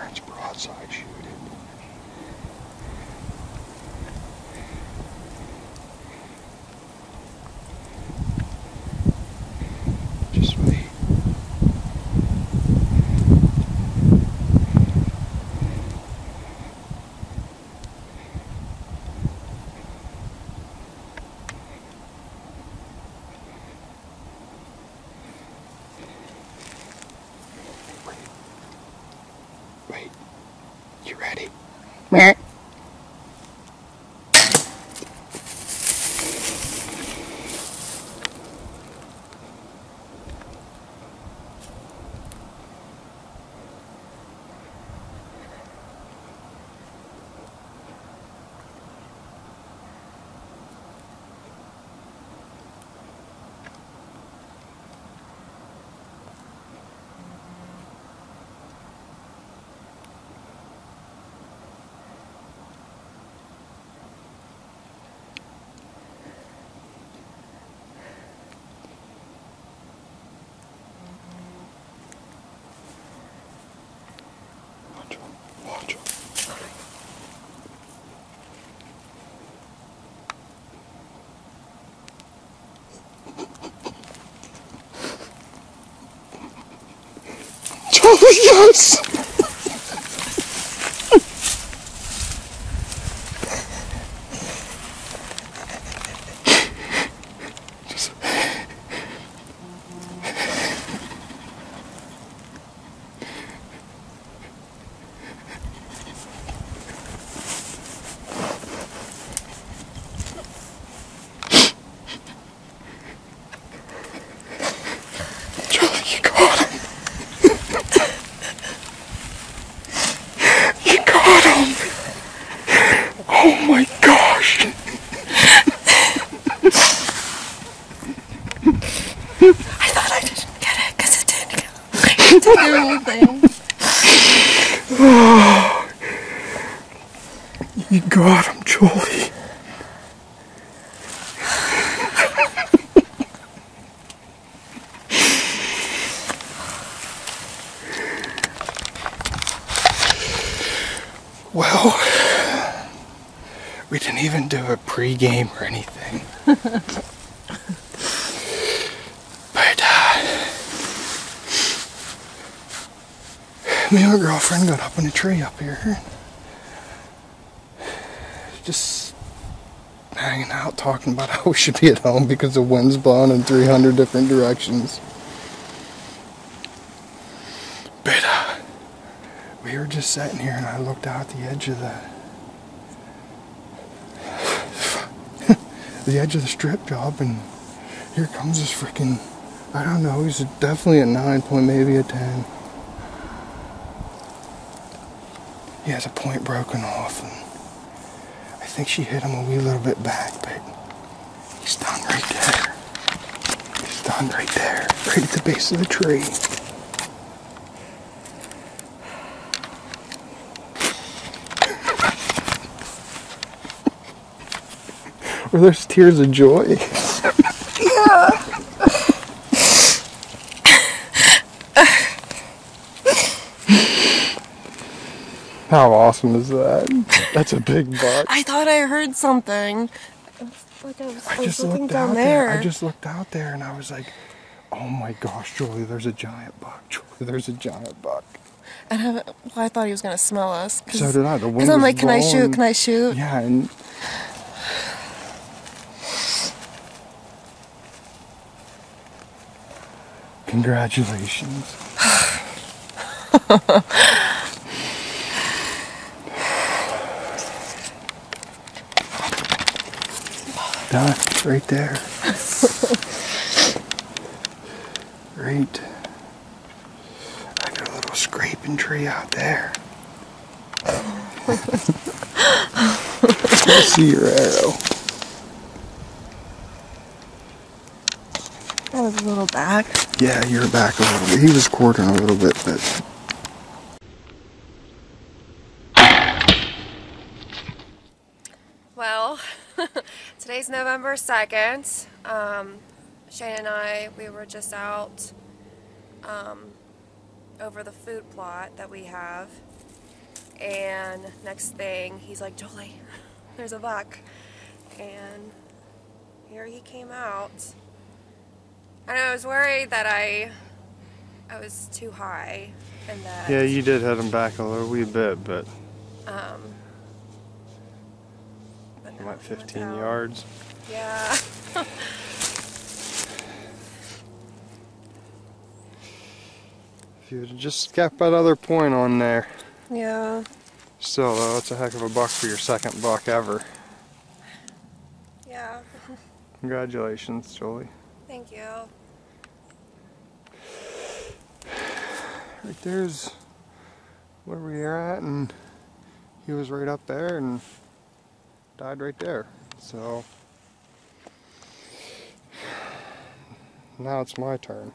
turns broadside, shoot it. Just wait. Wait, you ready? Meh. Yes! Oh, you got him, Julie. Well, we didn't even do a pre-game or anything. Me and my girlfriend got up in a tree up here, just hanging out, talking about how we should be at home because the wind's blowing in 300 different directions. But we were just sitting here, and I looked out the edge of the strip job, and here comes this freaking, I don't know, he's definitely a 9 point, maybe a 10. He has a point broken off, and I think she hit him a wee little bit back, but he's done right there. He's done right there, right at the base of the tree. Were those tears of joy? How awesome is that? That's a big buck. I thought I heard something. I was looking down there. I just looked out there and I was like, oh my gosh, Julie, there's a giant buck. Julie, there's a giant buck. And I thought he was going to smell us. So did I. The wind was blowing. Because I'm like, can I shoot? Can I shoot? Yeah. And congratulations. Done. Right there. Right. I got a little scraping tree out there. I see your arrow. I was a little back. Yeah, you were back a little bit. He was quartering a little bit, but well, today's November 2nd. Shane and I, we were just out over the food plot that we have. And next thing, he's like, Julie, there's a buck. And here he came out. And I was worried that I was too high. And that, yeah, you did head him back a little wee bit, but... but like 15 yards. Yeah. If you would just got that other point on there. Yeah. Still though, it's a heck of a buck for your second buck ever. Yeah. Congratulations, Julie. Thank you. Right there's where we are at, and he was right up there and died right there. So now it's my turn.